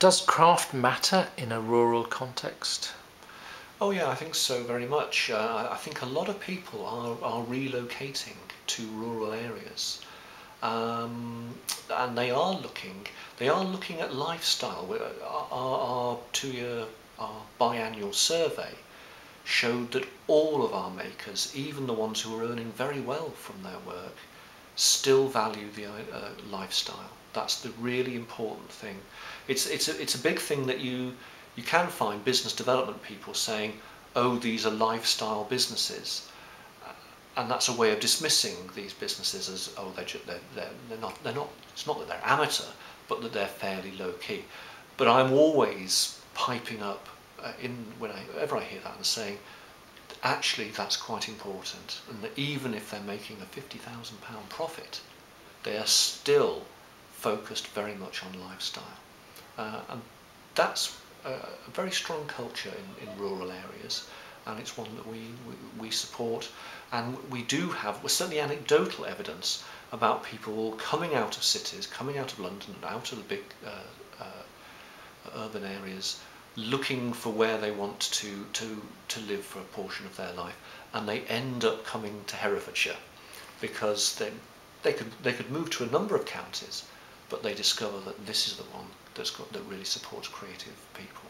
Does craft matter in a rural context? Oh yeah, I think so very much. I think a lot of people are relocating to rural areas, and they are looking at lifestyle. Our biannual survey showed that all of our makers, even the ones who are earning very well from their work, still value the lifestyle. That's the really important thing. It's a big thing that you can find business development people saying, oh, these are lifestyle businesses, and that's a way of dismissing these businesses as, oh, they're not. It's not that they're amateur, but that they're fairly low key. But I'm always piping up whenever I hear that and saying, actually, that's quite important, and that even if they're making a £50,000 profit, they are still focused very much on lifestyle, and that's a very strong culture in rural areas, and it's one that we support. And we do have, well, certainly anecdotal evidence about people coming out of cities, coming out of London and out of the big urban areas, looking for where they want to live for a portion of their life, and they end up coming to Herefordshire because they could move to a number of counties, but they discover that this is the one that really supports creative people.